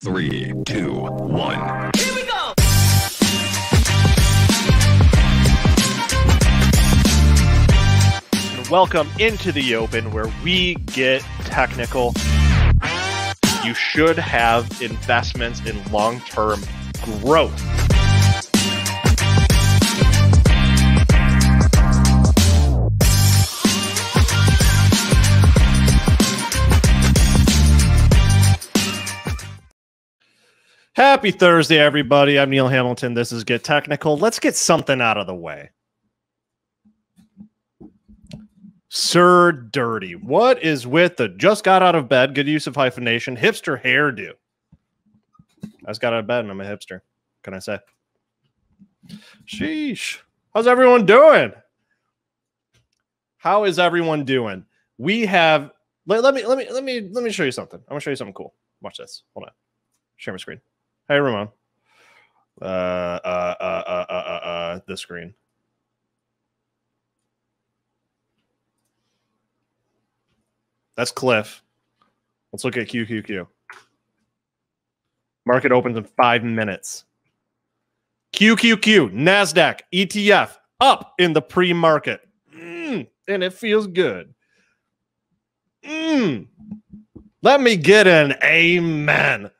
3, 2, 1. Here we go. And welcome into the open where we get technical. You should have investments in long-term growth. Happy Thursday, everybody. I'm Neal Hamilton. This is Get Technical. Let's get something out of the way. Sir Dirty. What is with the just got out of bed, good use of hyphenation, hipster hairdo? I just got out of bed and I'm a hipster. Can I say? Sheesh. How's everyone doing? How is everyone doing? We have, let me show you something. I'm gonna show you something cool. Watch this. Hold on. Share my screen. Hey, Ramon. This screen. That's Cliff. Let's look at QQQ. Market opens in 5 minutes. QQQ, NASDAQ, ETF, up in the pre-market. And it feels good. Let me get an amen.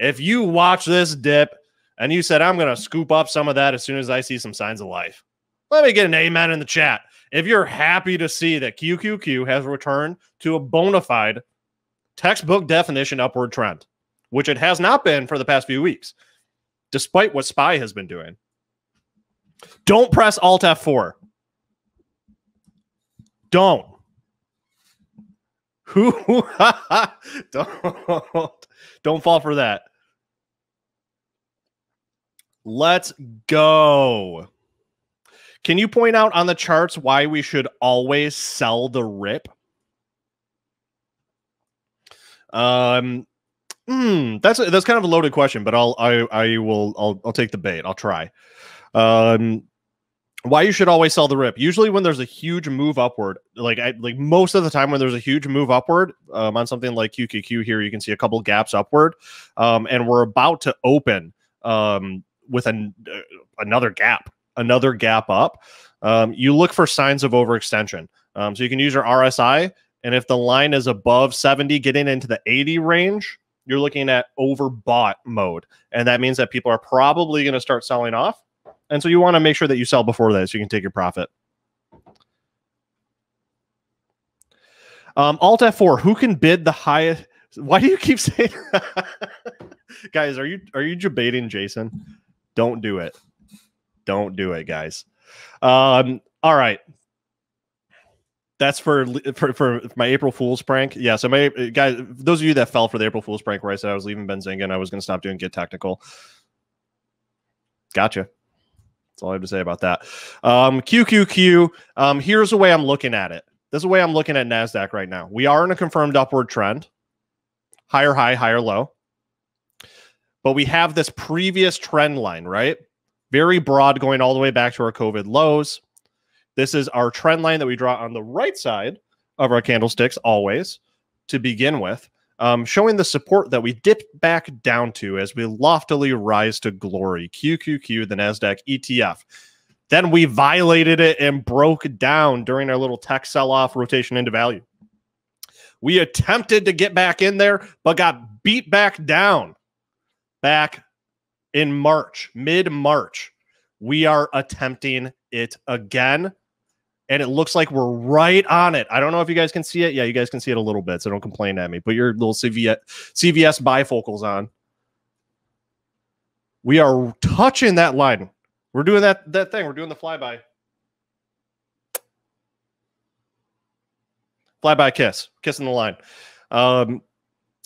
If you watch this dip and you said, I'm going to scoop up some of that as soon as I see some signs of life, let me get an amen in the chat. If you're happy to see that QQQ has returned to a bona fide textbook definition upward trend, which it has not been for the past few weeks, despite what SPY has been doing. Don't press Alt F4. Don't. Don't fall for that. Let's go. Can you point out on the charts why we should always sell the rip? That's kind of a loaded question, but I'll take the bait. I'll try. Why you should always sell the rip. Usually when there's a huge move upward, like most of the time when there's a huge move upward on something like QQQ here, you can see a couple gaps upward and we're about to open with another gap up. You look for signs of overextension. So you can use your RSI. And if the line is above 70, getting into the 80 range, you're looking at overbought mode. And that means that people are probably going to start selling off. And so you want to make sure that you sell before that so you can take your profit. Alt F4, who can bid the highest? Why do you keep saying guys, are you debating Jason? Don't do it. Don't do it, guys. All right. That's for my April Fool's prank. Yeah, so my guys, those of you that fell for the April Fool's prank where I said I was leaving Benzinga and I was going to stop doing Get Technical. Gotcha. That's all I have to say about that. QQQ, here's the way I'm looking at it. This is the way I'm looking at NASDAQ right now. We are in a confirmed upward trend. Higher high, higher low. But we have this previous trend line, right? Very broad, going all the way back to our COVID lows. This is our trend line that we draw on the right side of our candlesticks always to begin with, showing the support that we dip back down to as we loftily rise to glory. QQQ, the NASDAQ ETF. Then we violated it and broke down during our little tech sell-off rotation into value. We attempted to get back in there, but got beat back down. Back in March, mid-March, we are attempting it again. And it looks like we're right on it. I don't know if you guys can see it. Yeah, you guys can see it a little bit, so don't complain at me. Put your little CVS bifocals on. We are touching that line. We're doing that thing. We're doing the flyby. Flyby kiss. Kissing the line.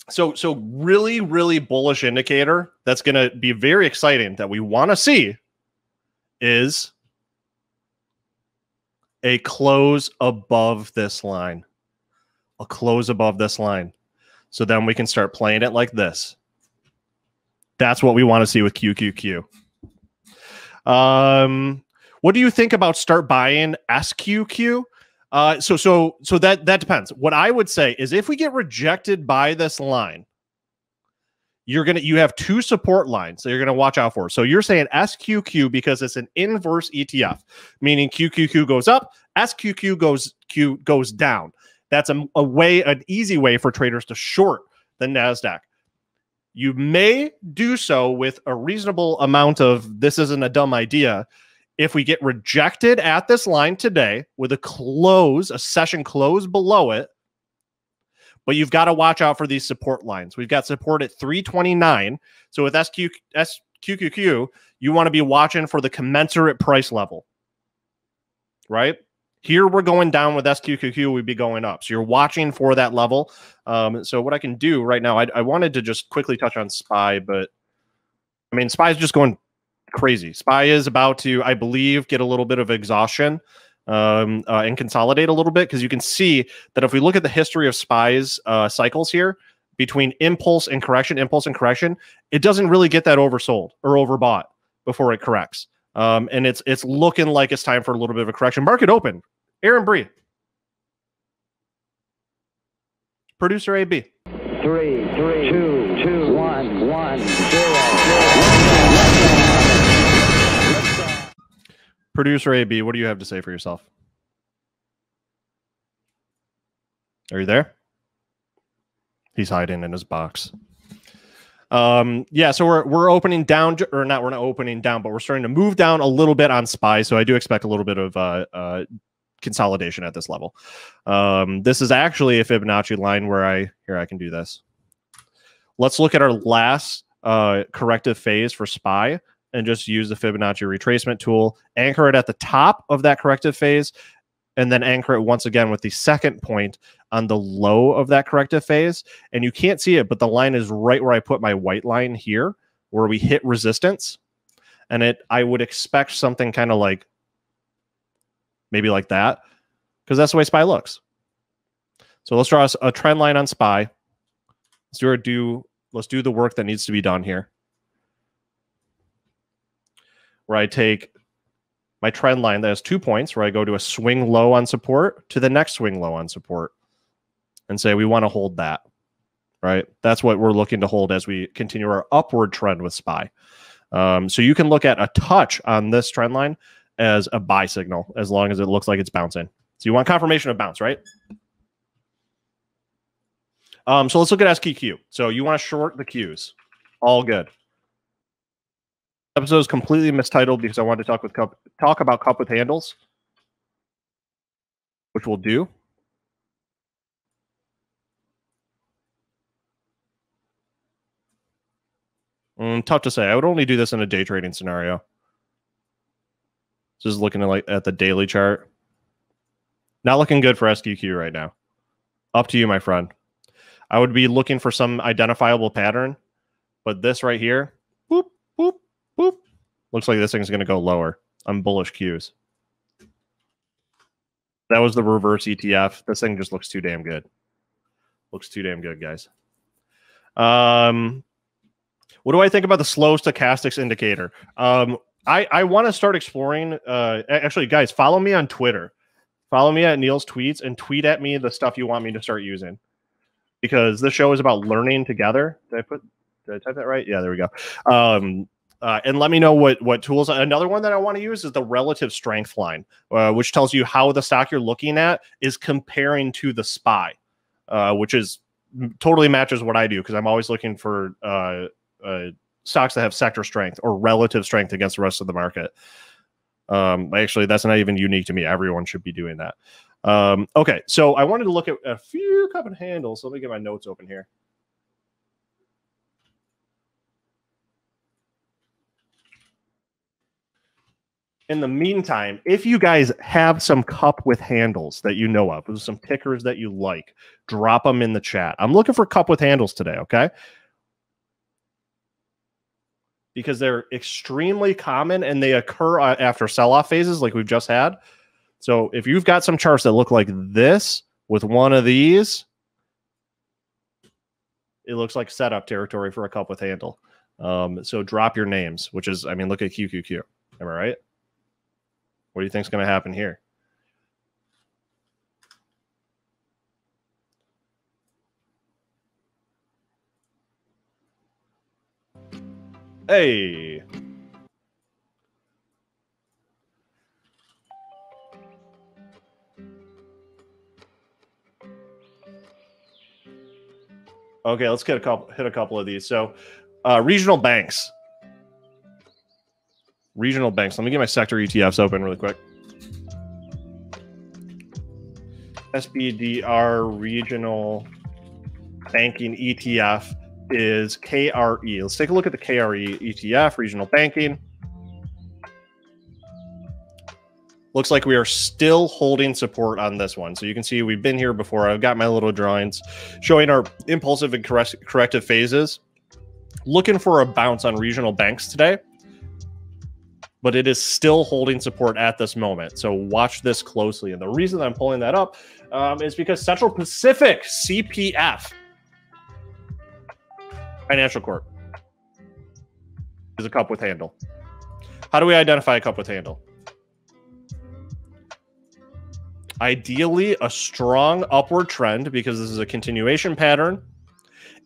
So really, really bullish indicator that's going to be very exciting that we want to see is a close above this line. A close above this line. So then we can start playing it like this. That's what we want to see with QQQ. What do you think about start buying SQQ? So that depends. What I would say is if we get rejected by this line, you have two support lines that you're going to watch out for. So you're saying SQQ because it's an inverse ETF, meaning QQQ goes up, SQQ goes down. That's a way, an easy way for traders to short the NASDAQ. You may do so with a reasonable amount of this isn't a dumb idea. If we get rejected at this line today with a close, a session close below it, but you've got to watch out for these support lines. We've got support at 329. So with SQQQ, you want to be watching for the commensurate price level, right? Here we're going down with SQQQ, we'd be going up. So you're watching for that level. So what I can do right now, I wanted to just quickly touch on SPY, but I mean, SPY is just going crazy. SPY is about to, I believe, get a little bit of exhaustion and consolidate a little bit, because you can see that if we look at the history of SPY's cycles here between impulse and correction, it doesn't really get that oversold or overbought before it corrects. And it's looking like it's time for a little bit of a correction. Market open. Aaron Bree. Producer AB. 3, 3, 2, 2, 1, 1, 0, 0. Producer AB, what do you have to say for yourself? Are you there? He's hiding in his box. Yeah, so we're opening down, or not, we're not opening down, but we're starting to move down a little bit on SPY. So I do expect a little bit of consolidation at this level. This is actually a Fibonacci line where I can do this. Let's look at our last corrective phase for SPY and just use the Fibonacci retracement tool, anchor it at the top of that corrective phase, and then anchor it once again with the second point on the low of that corrective phase. And you can't see it, but the line is right where I put my white line here, where we hit resistance. And I would expect something kind of like, maybe like that, because that's the way SPY looks. So let's draw a trend line on SPY. Let's do the work that needs to be done here, where I take my trend line that has 2 points, where I go to a swing low on support to the next swing low on support and say, we want to hold that, right? That's what we're looking to hold as we continue our upward trend with SPY. So you can look at a touch on this trend line as a buy signal, as long as it looks like it's bouncing. So you want confirmation of bounce, right? So let's look at SQQ. So you want to short the Qs, all good. Episode is completely mistitled because I wanted to talk about cup with handles, which we'll do. Tough to say. I would only do this in a day trading scenario. Just looking at the daily chart. Not looking good for SQQ right now. Up to you, my friend. I would be looking for some identifiable pattern, but this right here, boop, boop. Boop. Looks like this thing's going to go lower. I'm bullish Qs. That was the reverse ETF. This thing just looks too damn good. Looks too damn good, guys. What do I think about the slow stochastics indicator? I want to start exploring. Actually, guys, follow me on Twitter. Follow me at Neal's Tweets and tweet at me the stuff you want me to start using, because this show is about learning together. Did I type that right? Yeah, there we go. And let me know what tools. Another one that I want to use is the relative strength line, which tells you how the stock you're looking at is comparing to the SPY, which is totally matches what I do, because I'm always looking for stocks that have sector strength or relative strength against the rest of the market. Actually, that's not even unique to me. Everyone should be doing that. Okay, so I wanted to look at a few cup and handles. Let me get my notes open here. In the meantime, if you guys have some cup with handles that you know of, some tickers that you like, drop them in the chat. I'm looking for cup with handles today, okay? Because they're extremely common and they occur after sell-off phases like we've just had. So if you've got some charts that look like this with one of these, it looks like setup territory for a cup with handle. So drop your names, which is, I mean, look at QQQ. Am I right? What do you think is going to happen here? Hey. Okay, let's get a couple, hit a couple of these. So regional banks. Regional banks. Let me get my sector ETFs open really quick. SBDR regional banking ETF is KRE. Let's take a look at the KRE ETF, regional banking. Looks like we are still holding support on this one. So you can see we've been here before. I've got my little drawings showing our impulsive and corrective phases. Looking for a bounce on regional banks today, but it is still holding support at this moment. So watch this closely. And the reason I'm pulling that up is because Central Pacific CPF, Financial Corp, is a cup with handle. How do we identify a cup with handle? Ideally, a strong upward trend, because this is a continuation pattern,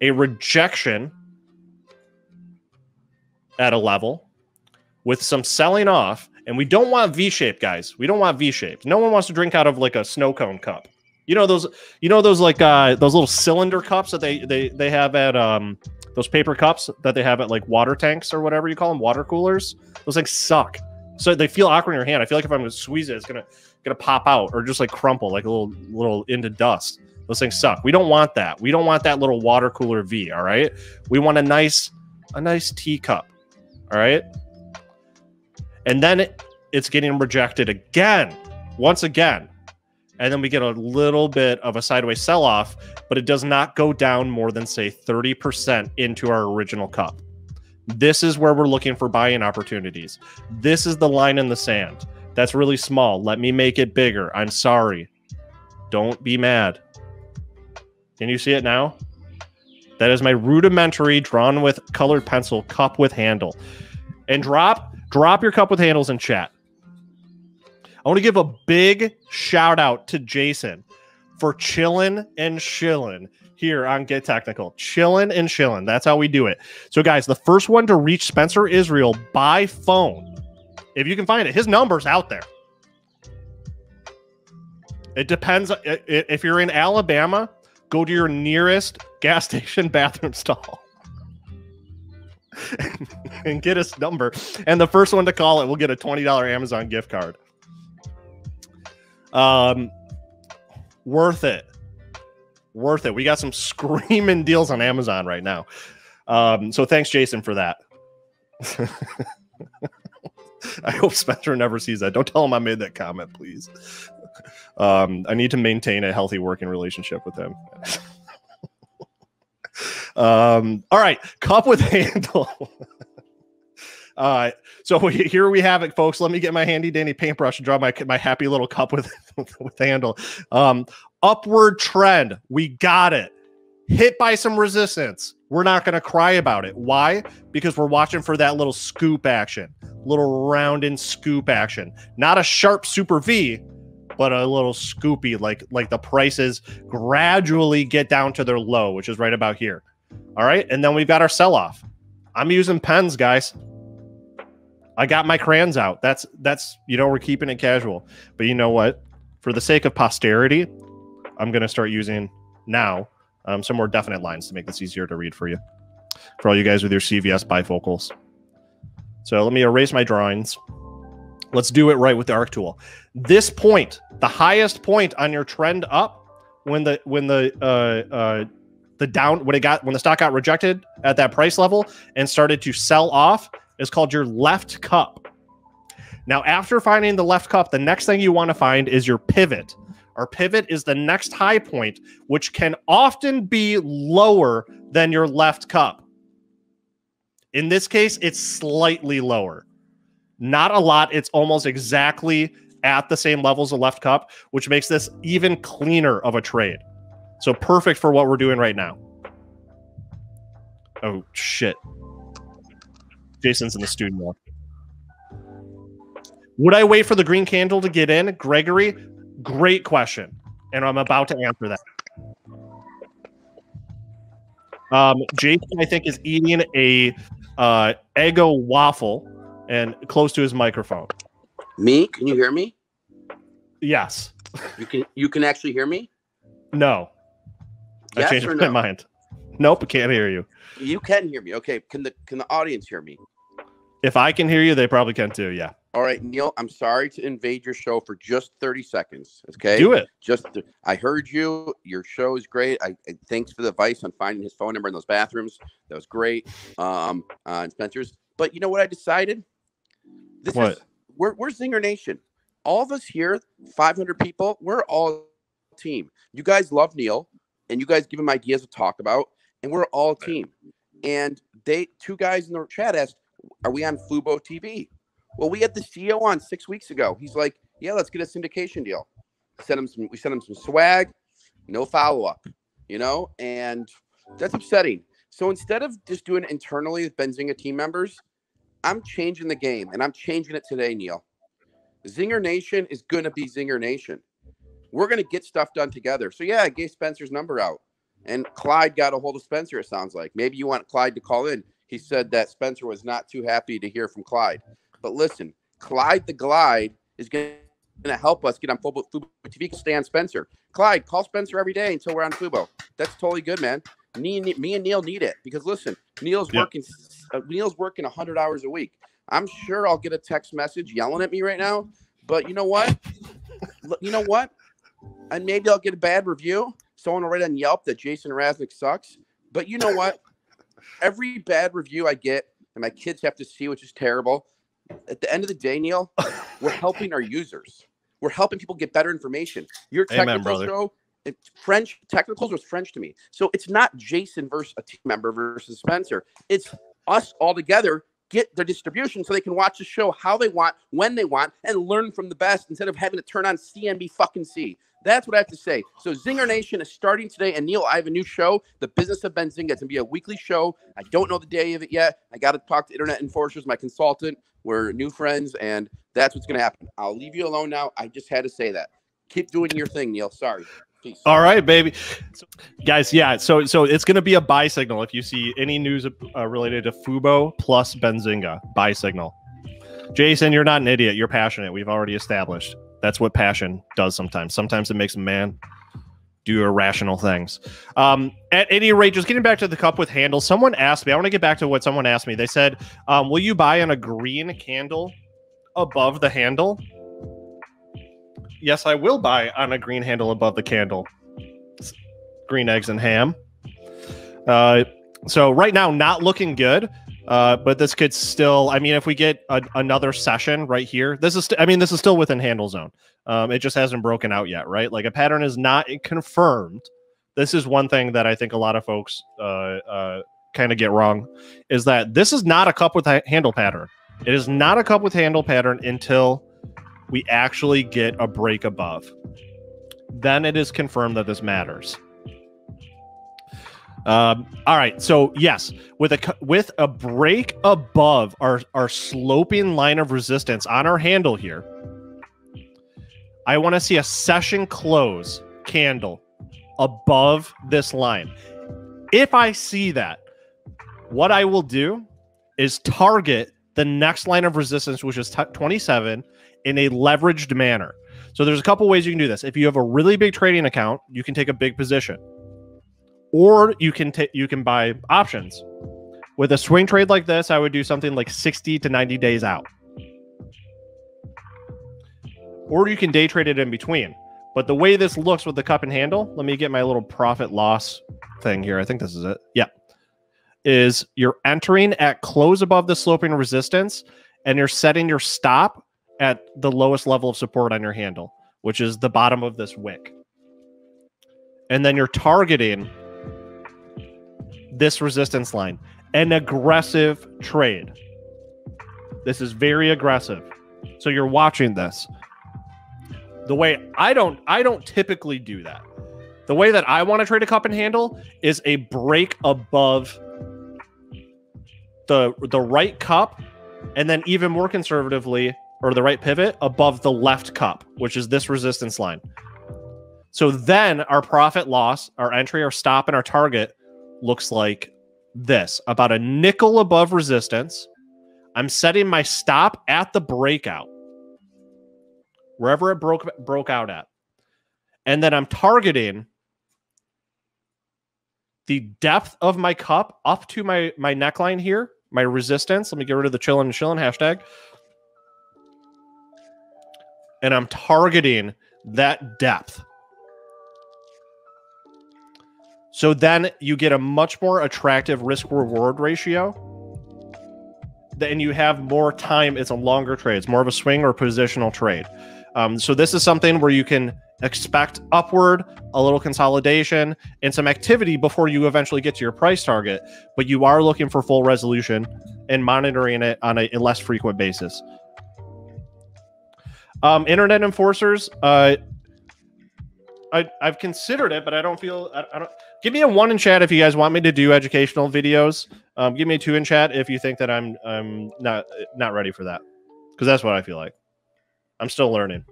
a rejection at a level with some selling off. And we don't want V-shaped, guys. We don't want V-shaped. No one wants to drink out of like a snow cone cup. You know those like those little cylinder cups that they have at those paper cups that they have at like water tanks or whatever you call them, water coolers. Those things suck. So they feel awkward in your hand. I feel like if I'm gonna squeeze it, it's gonna pop out or just like crumple like a little into dust. Those things suck. We don't want that. We don't want that little water cooler V. All right. We want a nice teacup. All right. And then it's getting rejected again, once again. And then we get a little bit of a sideways sell-off, but it does not go down more than, say, 30% into our original cup. This is where we're looking for buy-in opportunities. This is the line in the sand. That's really small. Let me make it bigger. I'm sorry. Don't be mad. Can you see it now? That is my rudimentary drawn with colored pencil cup with handle. And drop your cup with handles in chat. I want to give a big shout out to Jason for chilling and shilling here on Get Technical. Chilling and shilling. That's how we do it. So, guys, the first one to reach Spencer Israel by phone, if you can find it, his number's out there. It depends. If you're in Alabama, go to your nearest gas station bathroom stall and get his number. And the first one to call it will get a $20 Amazon gift card. Worth it. Worth it. We got some screaming deals on Amazon right now. So thanks, Jason, for that. I hope Spencer never sees that. Don't tell him I made that comment, please. I need to maintain a healthy working relationship with him. All right. Cup with handle. So here we have it, folks. Let me get my handy dandy paintbrush and draw my happy little cup with handle. Upward trend. We got it. Hit by some resistance. We're not going to cry about it. Why? Because we're watching for that little scoop action, little round and scoop action. Not a sharp super V, but a little scoopy, like the prices gradually get down to their low, which is right about here. All right. And then we've got our sell off. I'm using pens, guys. I got my crayons out. That's you know, we're keeping it casual. But you know what? For the sake of posterity, I'm going to start using now some more definite lines to make this easier to read for you. For all you guys with your CVS bifocals. So let me erase my drawings. Let's do it right with the ARC tool. This point, the highest point on your trend up, when the stock got rejected at that price level and started to sell off, is called your left cup. Now, after finding the left cup, the next thing you want to find is your pivot. Our pivot is the next high point, which can often be lower than your left cup. In this case, it's slightly lower. Not a lot. It's almost exactly at the same level as the left cup, which makes this even cleaner of a trade. So perfect for what we're doing right now. Oh, shit. Jason's in the studio. Would I wait for the green candle to get in? Gregory, great question. And I'm about to answer that. Jason, I think, is eating a Eggo Waffle, and close to his microphone. Me? Can you hear me? Yes. You can actually hear me? No. Yes, I changed my mind. Nope, I can't hear you. You can hear me. Okay. Can the audience hear me? If I can hear you, they probably can too. Yeah. All right, Neal, I'm sorry to invade your show for just 30 seconds. Okay. Do it. I heard you. Your show is great. Thanks for the advice on finding his phone number in those bathrooms. That was great. On Spencer's. But you know what I decided? We're Zinger Nation. All of us here, 500 people, we're all a team. You guys love Neal, and you guys give him ideas to talk about, and we're all a team. And two guys in the chat asked, are we on Fubo TV? Well, we had the CEO on 6 weeks ago. He's like, yeah, let's get a syndication deal. We sent him some swag, no follow-up, you know, and that's upsetting. So instead of just doing it internally with Benzinga team members, I'm changing the game, and I'm changing it today, Neal. Zinger Nation is going to be Zinger Nation. We're going to get stuff done together. So, yeah, I gave Spencer's number out, and Clyde got a hold of Spencer, it sounds like. Maybe you want Clyde to call in. He said that Spencer was not too happy to hear from Clyde. But listen, Clyde the Glide is going to help us get on Fubo TV, stay on Spencer. Clyde, call Spencer every day until we're on Fubo. That's totally good, man. Me and Neal need it because, listen, Neal's working 100 hours a week. I'm sure I'll get a text message yelling at me right now, but you know what? You know what? And maybe I'll get a bad review. Someone will write on Yelp that Jason Raznick sucks. But you know what? Every bad review I get, and my kids have to see, which is terrible, at the end of the day, Neal, we're helping our users. We're helping people get better information. Your technical show, French technicals was French to me. So it's not Jason versus a team member versus Spencer. It's us all together. Get their distribution so they can watch the show how they want, when they want, and learn from the best instead of having to turn on CNBC. That's what I have to say. So Zinger Nation is starting today. And Neal, I have a new show, The Business of Benzinga. It's going to be a weekly show. I don't know the day of it yet. I got to talk to Internet Enforcers, my consultant. We're new friends, and that's what's going to happen. I'll leave you alone now. I just had to say that. Keep doing your thing, Neal. Sorry. Peace. All right, baby. So, guys, yeah, so it's going to be a buy signal. If you see any news related to Fubo plus Benzinga, buy signal. Jason, you're not an idiot. You're passionate. We've already established. That's what passion does sometimes. Sometimes it makes a man do irrational things. At any rate, just getting back to the cup with handles, someone asked me, I want to get back to what someone asked me. They said, will you buy on a green candle above the handle? Yes, I will buy on a green handle above the candle. Green eggs and ham. So right now, not looking good. But this could still, I mean, if we get another session right here, this is still within handle zone. It just hasn't broken out yet, right? Like a pattern is not confirmed. This is one thing that I think a lot of folks kind of get wrong is that this is not a cup with handle pattern. It is not a cup with handle pattern until we actually get a break above. Then it is confirmed that this matters. All right, so yes, with a break above our sloping line of resistance on our handle here, I want to see a session close candle above this line. If I see that, what I will do is target the next line of resistance, which is 27, in a leveraged manner. So there's a couple ways you can do this. If you have a really big trading account, you can take a big position. Or you can buy options. With a swing trade like this, I would do something like 60 to 90 days out. Or you can day trade it in between. But the way this looks with the cup and handle, let me get my little profit loss thing here. I think this is it. Yeah. Is you're entering at close above the sloping resistance, and you're setting your stop at the lowest level of support on your handle, which is the bottom of this wick. And then you're targeting this resistance line. An aggressive trade. This is very aggressive. So you're watching this. The way I don't typically do that. The way that I want to trade a cup and handle is a break above the right cup, and then even more conservatively, or the right pivot above the left cup, which is this resistance line. So then our profit loss, our entry, our stop, and our target looks like this, about a nickel above resistance. I'm setting my stop at the breakout, wherever it broke out at. And then I'm targeting the depth of my cup up to my neckline here, my resistance. Let me get rid of the chillin' and chillin' hashtag. And I'm targeting that depth. So then you get a much more attractive risk-reward ratio. Then you have more time. It's a longer trade. It's more of a swing or positional trade. So this is something where you can expect upward, a little consolidation, and some activity before you eventually get to your price target. But you are looking for full resolution and monitoring it on a less frequent basis. Internet enforcers, I've considered it, but I don't feel... I don't. Give me a 1 in chat if you guys want me to do educational videos. Give me a 2 in chat if you think that I'm not ready for that, because that's what I feel like. I'm still learning.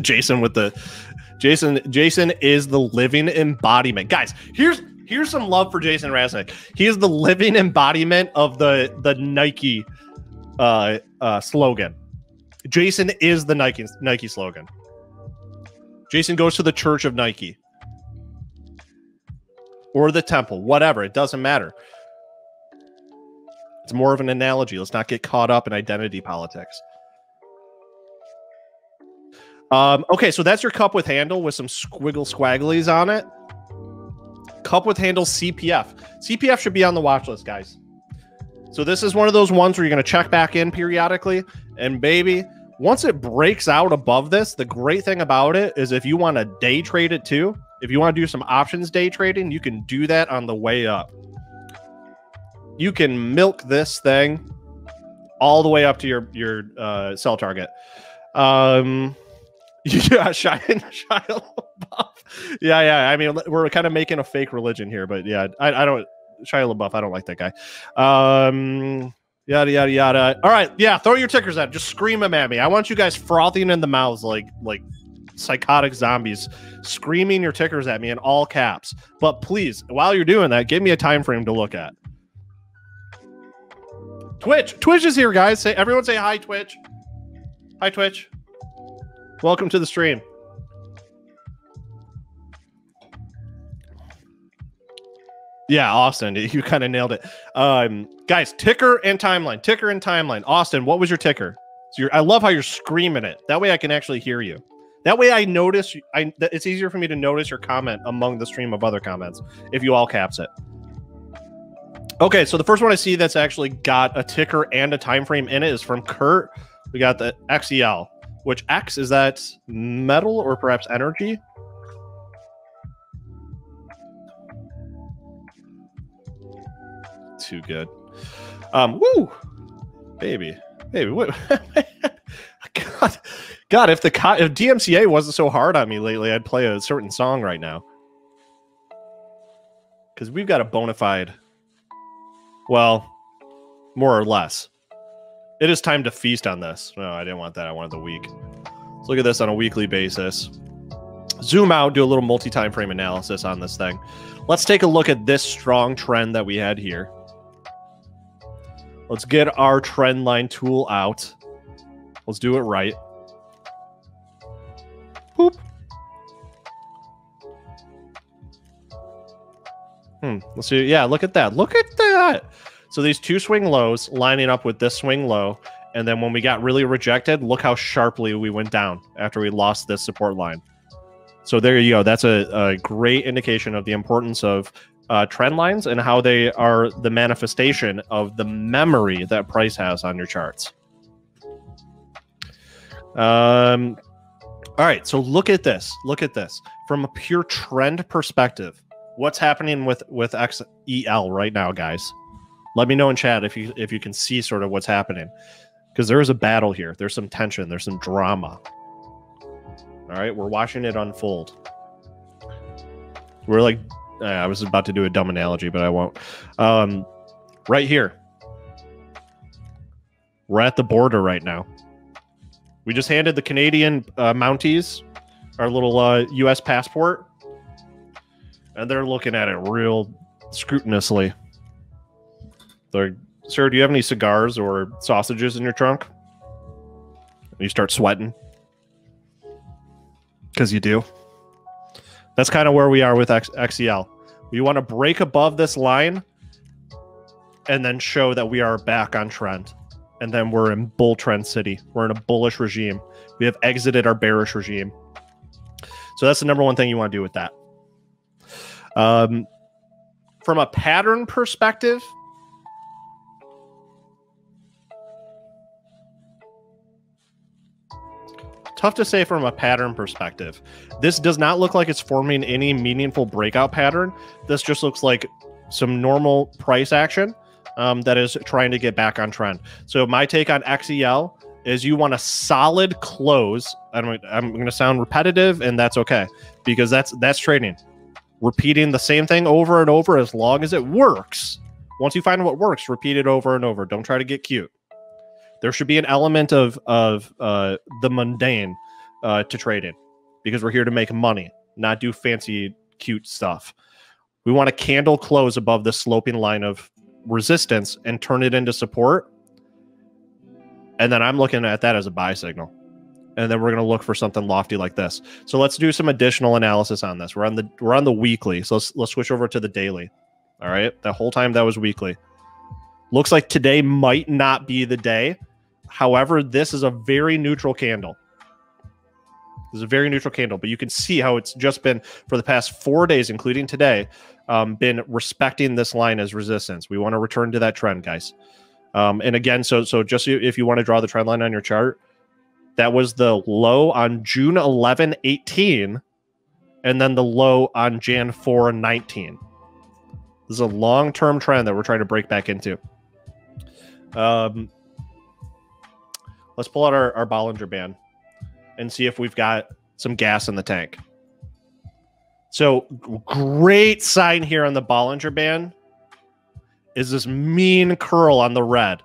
Jason with the Jason is the living embodiment, guys. Here's some love for Jason Raznick. He is the living embodiment of the Nike slogan. Jason is the Nike slogan. Jason goes to the church of Nike or the temple, whatever. It doesn't matter. It's more of an analogy. Let's not get caught up in identity politics. Okay, so that's your cup with handle with some squiggle squagglies on it. Cup with handle CPF. CPF should be on the watch list, guys. So this is one of those ones where you're going to check back in periodically. And baby, once it breaks out above this, the great thing about it is if you want to day trade it too, if you want to do some options day trading, you can do that on the way up. You can milk this thing all the way up to your sell target. Yeah, Shia LaBeouf. Yeah. I mean, we're kind of making a fake religion here, but yeah, I don't... Shia LaBeouf, I don't like that guy. Yada yada yada. All right, yeah, throw your tickers at him. Just scream them at me. I want you guys frothing in the mouths like psychotic zombies, screaming your tickers at me in all caps. But please, while you're doing that, give me a time frame to look at. Twitch is here, guys. Say everyone say hi, Twitch. Hi, Twitch. Welcome to the stream. Yeah, Austin, you kind of nailed it. Guys, ticker and timeline. Ticker and timeline. Austin, what was your ticker? So I love how you're screaming it. That way I can actually hear you. That way I notice. It's easier for me to notice your comment among the stream of other comments if you all caps it. Okay, so the first one I see that's actually got a ticker and a time frame in it is from Kurt. We got the XEL, which X, is that metal or perhaps energy? Too good. Woo, baby. What? God. If DMCA wasn't so hard on me lately, I'd play a certain song right now. Because we've got a bona fide, well, more or less. It is time to feast on this. No, I didn't want that. I wanted the week. Let's look at this on a weekly basis. Zoom out, do a little multi-time frame analysis on this thing. Let's take a look at this strong trend that we had here. Let's get our trend line tool out. Let's do it right. Boop. Let's see. Yeah, look at that. Look at that. So these two swing lows lining up with this swing low. And then when we got really rejected, look how sharply we went down after we lost this support line. So there you go. That's a great indication of the importance of trend lines and how they are the manifestation of the memory that price has on your charts. All right, so look at this. Look at this. From a pure trend perspective, what's happening with XEL right now, guys? Let me know in chat if you can see sort of what's happening, because there is a battle here. There's some tension. There's some drama. All right, we're watching it unfold. We're like, I was about to do a dumb analogy, but I won't. Right here. We're at the border right now. We just handed the Canadian Mounties our little U.S. passport, and they're looking at it real scrutinously. They're, sir, do you have any cigars or sausages in your trunk? And you start sweating. Because you do. That's kind of where we are with XEL. We want to break above this line and then show that we are back on trend. And then we're in bull trend city. We're in a bullish regime. We have exited our bearish regime. So that's the number one thing you want to do with that. From a pattern perspective, tough to say from a pattern perspective. This does not look like it's forming any meaningful breakout pattern. This just looks like some normal price action that is trying to get back on trend. So my take on XEL is you want a solid close. I'm going to sound repetitive, and that's okay, because that's trading. Repeating the same thing over and over as long as it works. Once you find what works, repeat it over and over. Don't try to get cute. There should be an element of the mundane to trade in, because we're here to make money, not do fancy, cute stuff. We want a candle close above the sloping line of resistance and turn it into support. And then I'm looking at that as a buy signal. And then we're going to look for something lofty like this. So let's do some additional analysis on this. We're on the weekly. So let's switch over to the daily. All right. The whole time that was weekly. Looks like today might not be the day. However, this is a very neutral candle. This is a very neutral candle, but you can see how it's just been, for the past 4 days, including today, been respecting this line as resistance. We want to return to that trend, guys. And again, so just if you want to draw the trend line on your chart, that was the low on June 11, 18, and then the low on Jan 4, 19. This is a long-term trend that we're trying to break back into. Let's pull out our Bollinger Band and see if we've got some gas in the tank. So great sign here on the Bollinger Band is this mean curl on the red.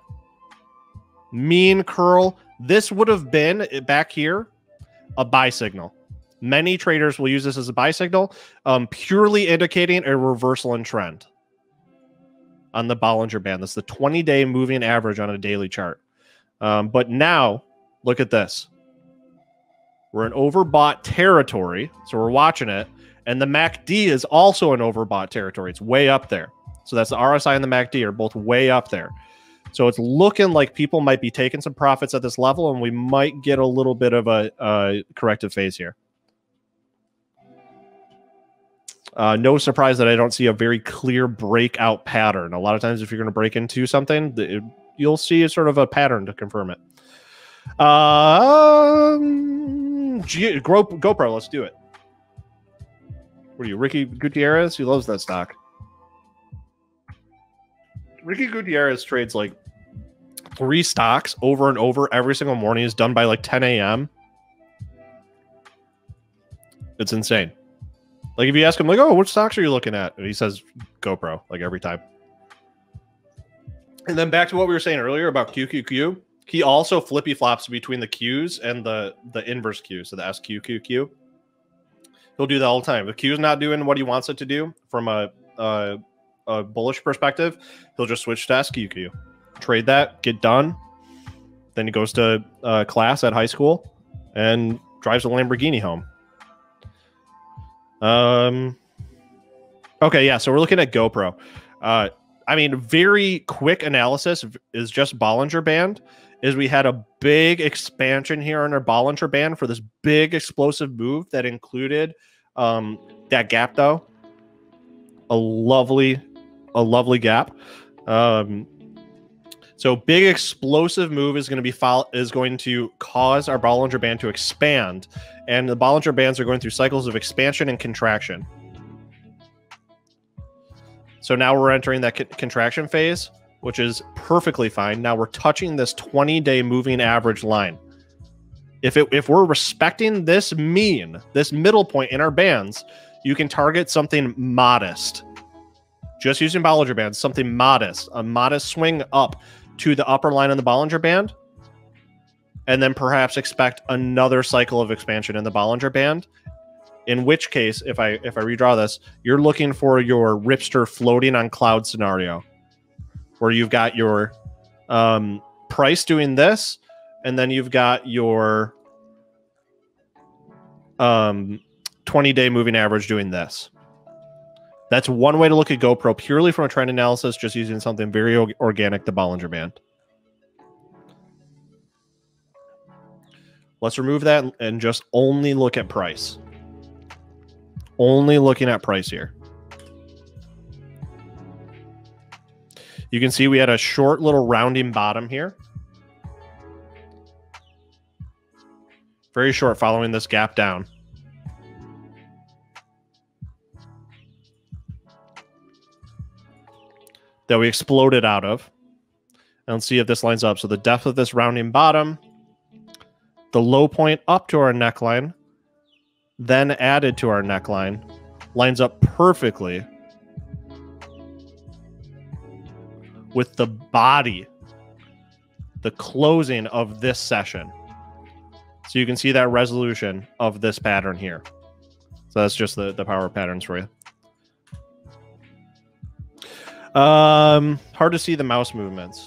Mean curl. This would have been, back here, a buy signal. Many traders will use this as a buy signal, purely indicating a reversal in trend on the Bollinger Band. That's the 20-day moving average on a daily chart. But now, look at this. We're in overbought territory, so we're watching it. And the MACD is also in overbought territory. It's way up there. So that's the RSI and the MACD are both way up there. So it's looking like people might be taking some profits at this level, and we might get a little bit of a corrective phase here. No surprise that I don't see a very clear breakout pattern. A lot of times if you're going to break into something, you'll see sort of a pattern to confirm it. GoPro, let's do it. What are you, Ricky Gutierrez? He loves that stock. Ricky Gutierrez trades like 3 stocks over and over every single morning. It's done by like 10 a.m. It's insane. Like if you ask him, like, oh, what stocks are you looking at? And he says GoPro, like every time. And then back to what we were saying earlier about QQQ. He also flippy flops between the Qs and the inverse Q, so the SQQQ. He'll do that all the time. The Q's not doing what he wants it to do from a bullish perspective. He'll just switch to SQQ, trade that, get done. Then he goes to class at high school and drives a Lamborghini home. Okay, yeah, so we're looking at GoPro. I mean, very quick analysis is just Bollinger Band, is we had a big expansion here on our Bollinger Band for this big explosive move that included that gap, though. A lovely gap. So big explosive move is going to be going to cause our Bollinger Band to expand, and the Bollinger Bands are going through cycles of expansion and contraction. So now we're entering that contraction phase, which is perfectly fine. Now we're touching this 20-day moving average line. If we're respecting this mean, this middle point in our bands, you can target something modest. Just using Bollinger Bands, something modest, a modest swing up to the upper line on the Bollinger Band, and then perhaps expect another cycle of expansion in the Bollinger Band. In which case, if I redraw this, you're looking for your Ripster floating on cloud scenario, where you've got your price doing this, and then you've got your 20-day moving average doing this. That's one way to look at GoPro purely from a trend analysis, just using something very organic, the Bollinger Band. Let's remove that and just only look at price. Only looking at price here. You can see we had a short little rounding bottom here. Very short following this gap down. That we exploded out of. And let's see if this lines up. So the depth of this rounding bottom, the low point up to our neckline, then added to our neckline, lines up perfectly with the body, the closing of this session. So you can see that resolution of this pattern here. So that's just the power patterns for you. Hard to see the mouse movements.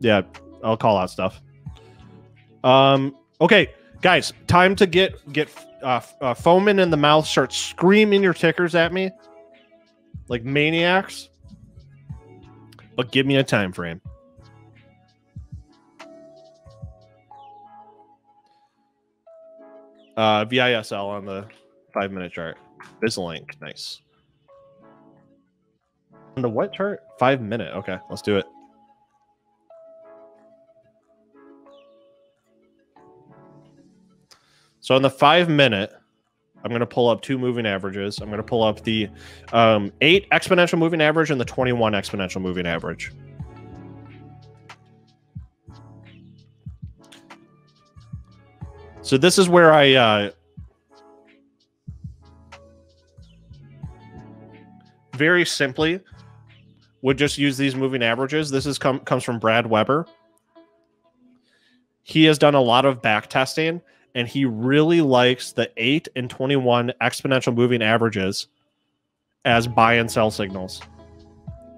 Yeah, I'll call out stuff. Okay, guys, time to get foaming in the mouth, start screaming your tickers at me like maniacs. But give me a time frame. VISL on the 5-minute chart. Bizlink, nice. On the what chart? 5-minute. Okay, let's do it. So on the 5-minute, I'm going to pull up two moving averages. I'm going to pull up the 8 exponential moving average and the 21 exponential moving average. So this is where I very simply would just use these moving averages. This is comes from Brad Weber. He has done a lot of back testing, and he really likes the 8 and 21 exponential moving averages as buy and sell signals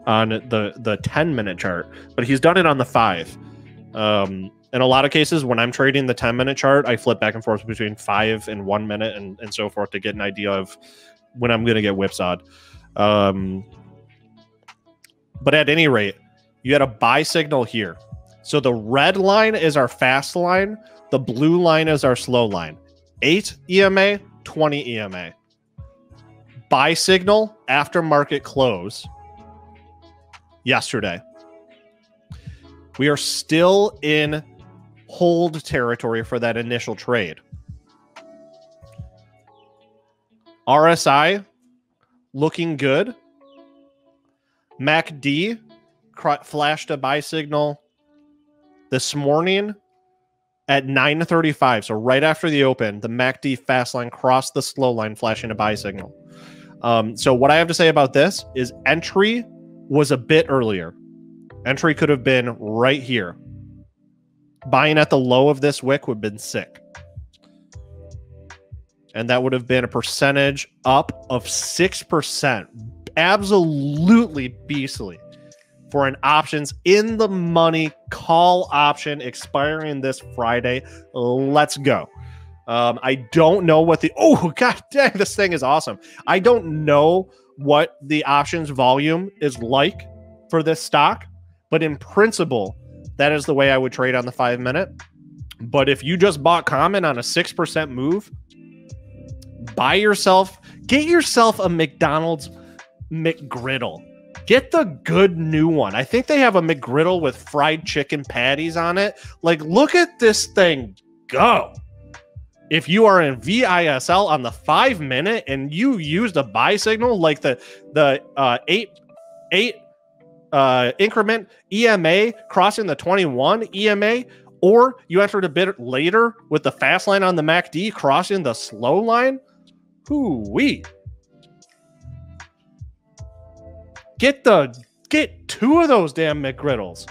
on the 10-minute chart. But he's done it on the 5. In a lot of cases, when I'm trading the 10-minute chart, I flip back and forth between 5 and 1 minute and so forth to get an idea of when I'm going to get whipsawed. But at any rate, you had a buy signal here. So the red line is our fast line. The blue line is our slow line. 8 EMA, 20 EMA. Buy signal after market close yesterday. We are still in hold territory for that initial trade. RSI looking good. MACD flashed a buy signal this morning. At 9:35, so right after the open, the MACD fast line crossed the slow line, flashing a buy signal. So what I have to say about this is entry was a bit earlier. Entry could have been right here. Buying at the low of this wick would have been sick. And that would have been a percentage up of 6%. Absolutely beastly. For an options in the money call option expiring this Friday. Let's go. I don't know what the, oh, God dang, this thing is awesome. I don't know what the options volume is like for this stock, but in principle, that is the way I would trade on the 5-minute. But if you just bought common on a 6% move, buy yourself, get yourself a McDonald's McGriddle. Get the good new one. I think they have a McGriddle with fried chicken patties on it. Like, look at this thing go. If you are in VISL on the 5-minute and you used a buy signal like the 8 increment EMA crossing the 21 EMA, or you entered a bit later with the fast line on the MACD crossing the slow line, hoo-wee. Get two of those damn McGriddles.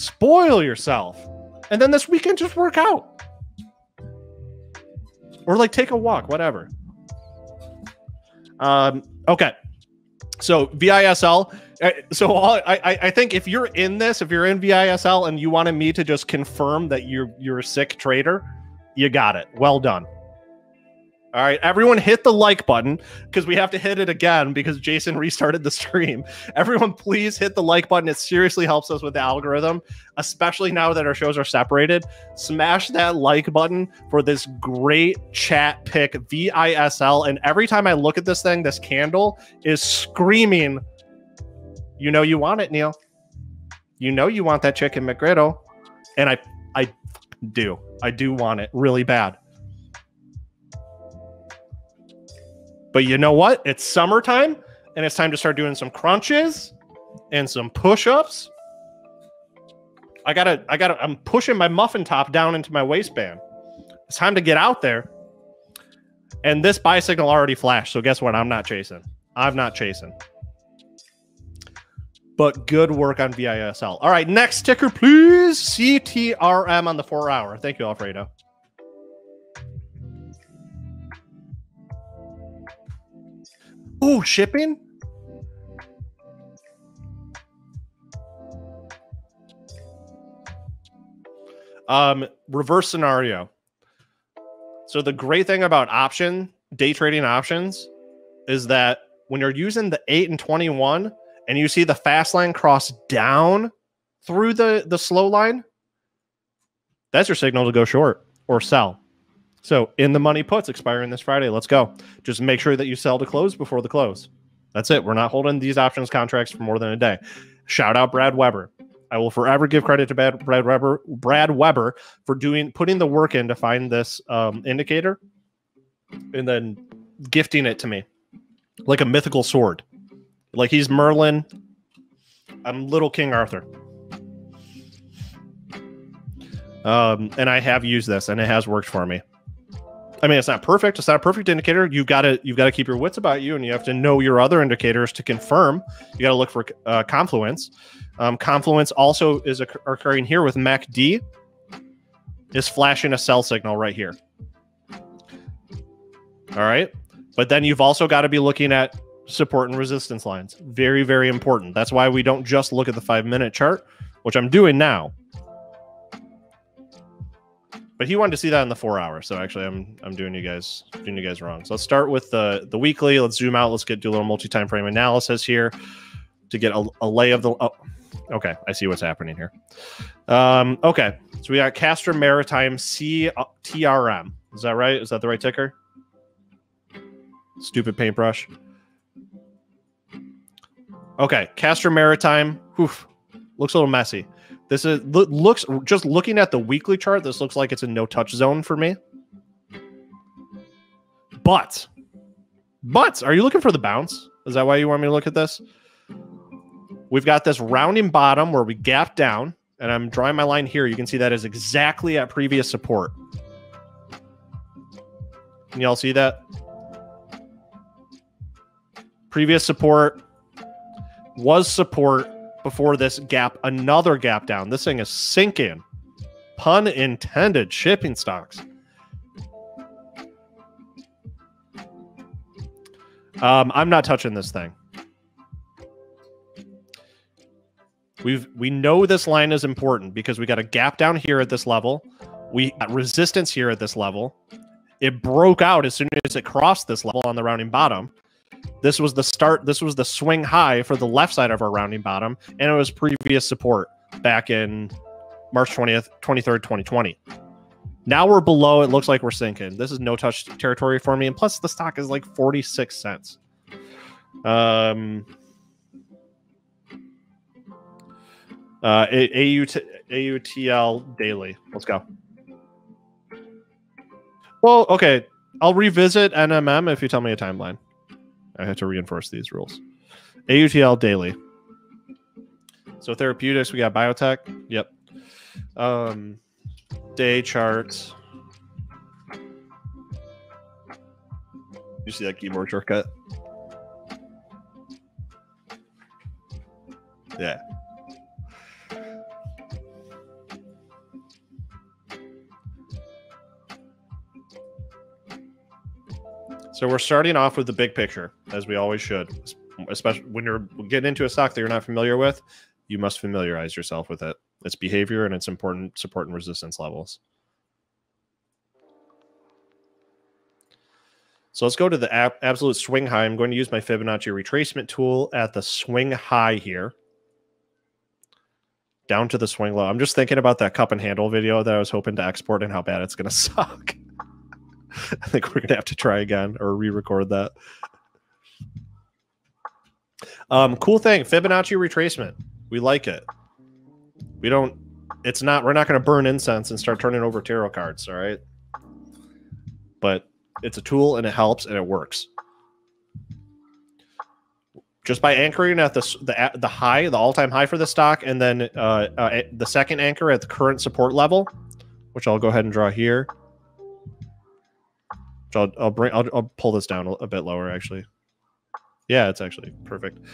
spoil yourself, and then this weekend just work out or like take a walk, whatever. Okay. So VISL. So I think if you're in this, if you're in VISL and you wanted me to just confirm that you're a sick trader, you got it. Well done. All right, everyone hit the like button because we have to hit it again because Jason restarted the stream. Everyone, please hit the like button. It seriously helps us with the algorithm, especially now that our shows are separated. Smash that like button for this great chat pick, VISL. And every time I look at this thing, this candle is screaming, you know you want it, Neal. You know you want that chicken McGriddle. And I do. I do want it really bad. But you know what? It's summertime, and it's time to start doing some crunches and some push-ups. I'm pushing my muffin top down into my waistband. It's time to get out there. And this buy signal already flashed, so guess what? I'm not chasing. I'm not chasing. But good work on VISL. All right, next ticker, please. CTRM on the 4-hour. Thank you, Alfredo. Oh, shipping? Reverse scenario. So the great thing about day trading options is that when you're using the 8 and 21 and you see the fast line cross down through the slow line, that's your signal to go short or sell. So in the money puts expiring this Friday. Let's go. Just make sure that you sell to close before the close. That's it. We're not holding these options contracts for more than a day. Shout out Brad Weber. I will forever give credit to Brad Weber for putting the work in to find this indicator and then gifting it to me like a mythical sword. Like he's Merlin. I'm little King Arthur. And I have used this and it has worked for me. I mean, it's not perfect. It's not a perfect indicator. You've got to keep your wits about you, and you have to know your other indicators to confirm. You got to look for confluence. Confluence also is occurring here with MACD is flashing a sell signal right here. All right, but then you've also got to be looking at support and resistance lines. Very, very important. That's why we don't just look at the 5-minute chart, which I'm doing now. But he wanted to see that in the 4-hour, so actually, I'm doing you guys wrong. So let's start with the weekly. Let's zoom out. Let's do a little multi-time frame analysis here to get a lay of the. Oh, okay, I see what's happening here. Okay, so we got Castor Maritime CTRM. Is that right? Is that the right ticker? Stupid paintbrush. Okay, Castor Maritime. Oof, looks a little messy. This is looks just looking at the weekly chart. This looks like it's a no-touch zone for me. But are you looking for the bounce? Is that why you want me to look at this? We've got this rounding bottom where we gap down, and I'm drawing my line here. You can see that is exactly at previous support. Can y'all see that? Previous support was support. Before this gap, another gap down. This thing is sinking. Pun intended, shipping stocks. I'm not touching this thing. We know this line is important because we got a gap down here at this level. We got resistance here at this level. It broke out as soon as it crossed this level on the rounding bottom. This was the start. This was the swing high for the left side of our rounding bottom, and it was previous support back in March 20th, 23rd, 2020. Now we're below. It looks like we're sinking. This is no touch territory for me, and plus the stock is like 46 cents. AUTL daily. Let's go. Well, okay. I'll revisit NMM if you tell me a timeline. I have to reinforce these rules. AUTL daily. So therapeutics, we got biotech. Yep. Day charts. You see that keyboard shortcut? Yeah. So we're starting off with the big picture, as we always should, especially when you're getting into a stock that you're not familiar with. You must familiarize yourself with it, its behavior, and its important support and resistance levels. So let's go to the absolute swing high. I'm going to use my Fibonacci retracement tool at the swing high here, down to the swing low. I'm just thinking about that cup and handle video that I was hoping to export and how bad it's going to suck. I think we're going to have to try again or re-record that. Cool thing, Fibonacci retracement. We like it. We don't, it's not, we're not going to burn incense and start turning over tarot cards, all right? But it's a tool and it helps and it works. Just by anchoring at the high, the all-time high for the stock, and then the second anchor at the current support level, which I'll go ahead and draw here. Which I'll pull this down a bit lower, actually. Yeah, it's actually perfect.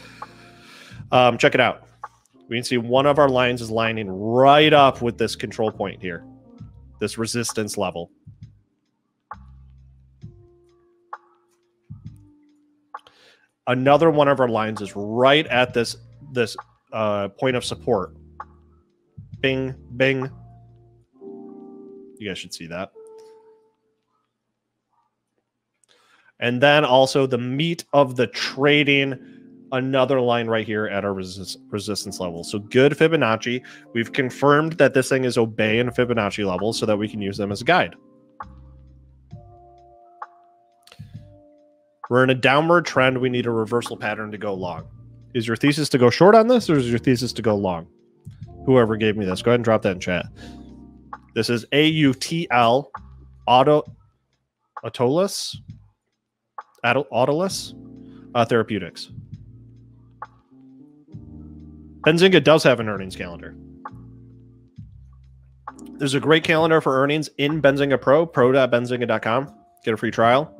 Check it out. We can see one of our lines is lining right up with this control point here, this resistance level. Another one of our lines is right at this point of support. Bing, bing. You guys should see that. And then also the meat of the trading, another line right here at our resistance level. So good Fibonacci. We've confirmed that this thing is obeying Fibonacci levels so that we can use them as a guide. We're in a downward trend. We need a reversal pattern to go long. Is your thesis to go short on this, or is your thesis to go long? Whoever gave me this, go ahead and drop that in chat. This is AUTL, Autolus Therapeutics. Benzinga does have an earnings calendar. There's a great calendar for earnings in Benzinga Pro, pro.benzinga.com. Get a free trial.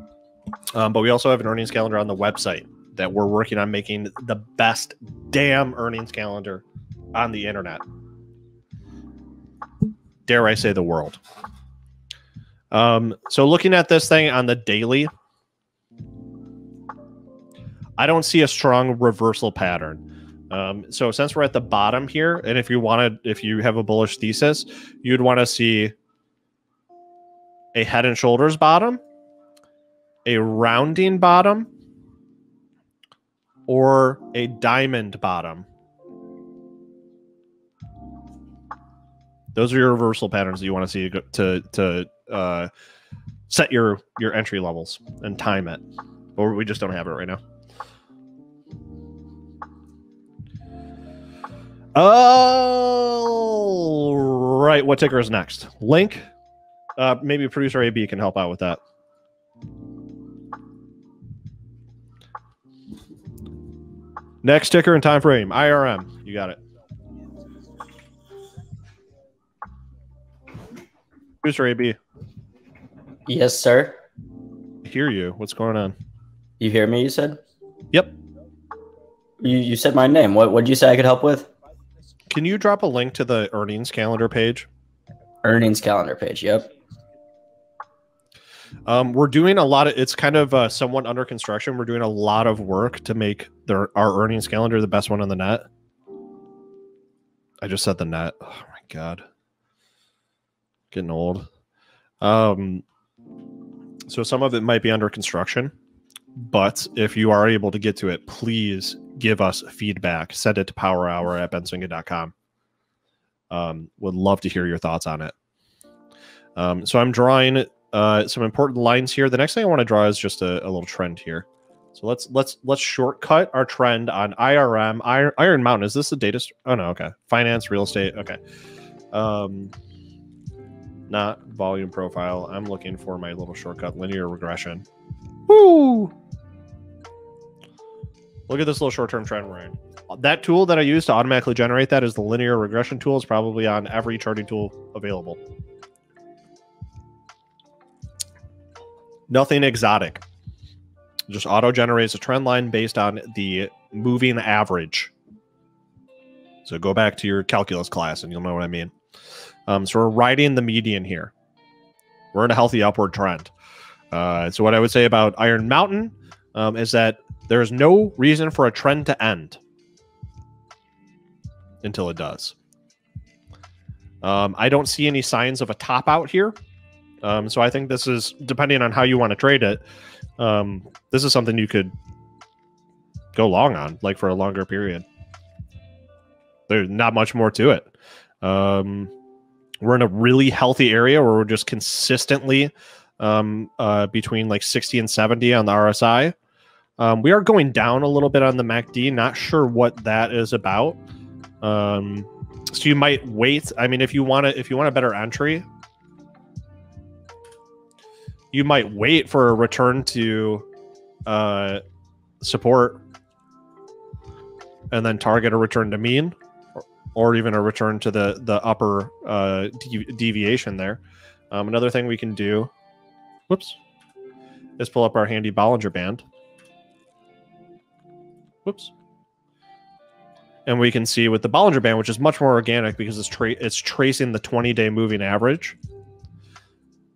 But we also have an earnings calendar on the website that we're working on making the best damn earnings calendar on the internet. Dare I say the world. So looking at this thing on the daily, I don't see a strong reversal pattern. So since we're at the bottom here, and if you have a bullish thesis, you'd want to see a head and shoulders bottom, a rounding bottom, or a diamond bottom. Those are your reversal patterns that you want to see to set your entry levels and time it. Or we just don't have it right now. All right, what ticker is next? Link. Maybe producer AB can help out with that. Next ticker and time frame, IRM. You got it. Producer AB. Yes, sir. I hear you. What's going on? You hear me, you said? Yep. You said my name. What did you say I could help with? Can you drop a link to the earnings calendar page? Earnings calendar page, yep. We're doing a lot of, it's kind of somewhat under construction. We're doing a lot of work to make our earnings calendar the best one on the net. I just said the net. Oh my God. Getting old. So some of it might be under construction, but if you are able to get to it, please give us feedback. Send it to powerhour@benzinga.com. Would love to hear your thoughts on it. So I'm drawing some important lines here. The next thing I want to draw is just a little trend here. So let's shortcut our trend on IRM. Iron Mountain. Is this the data? Oh no. Okay. Finance, real estate. Okay. Not volume profile. I'm looking for my little shortcut, linear regression. Woo! Look at this little short-term trend we're in. That tool that I use to automatically generate that is the linear regression tool. It's probably on every charting tool available. Nothing exotic. Just auto-generates a trend line based on the moving average. So go back to your calculus class and you'll know what I mean. So we're riding the median here. We're in a healthy upward trend. So what I would say about Iron Mountain is that there is no reason for a trend to end until it does. I don't see any signs of a top out here. So I think this is, depending on how you want to trade it, this is something you could go long on, like for a longer period. There's not much more to it. We're in a really healthy area where we're just consistently between like 60 and 70 on the RSI. We are going down a little bit on the MACD. Not sure what that is about. So you might wait. I mean, if you want a better entry, you might wait for a return to support and then target a return to mean, or even a return to the upper deviation there. Another thing we can do, whoops, is pull up our handy Bollinger Band. Whoops. And we can see with the Bollinger Band, which is much more organic because it's tracing the 20-day moving average,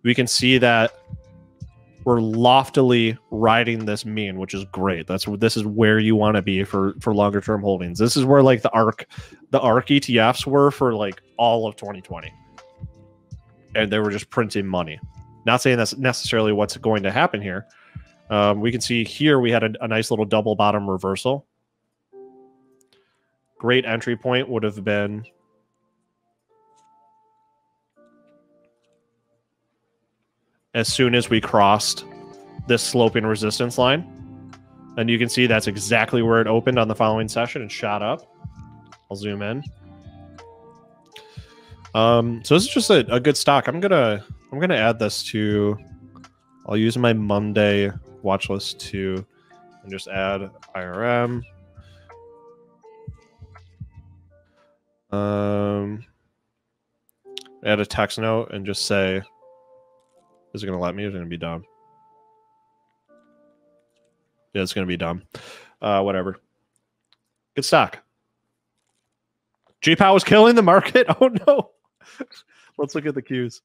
we can see that we're loftily riding this mean, which is great. This is where you want to be for longer term holdings. This is where like the ARK ETFs were for like all of 2020, and they were just printing money. Not saying that's necessarily what's going to happen here. We can see here we had a nice little double bottom reversal. Great entry point would have been as soon as we crossed this sloping resistance line. And you can see that's exactly where it opened on the following session and shot up. I'll zoom in. So this is just a good stock. I'm gonna add this to, I'll use my Monday watch list too, and just add IRM. Add a text note and just say, is it going to let me? It's going to be dumb. Yeah, it's going to be dumb. Whatever. Good stock. JPOW is killing the market. Oh, no. Let's look at the Qs.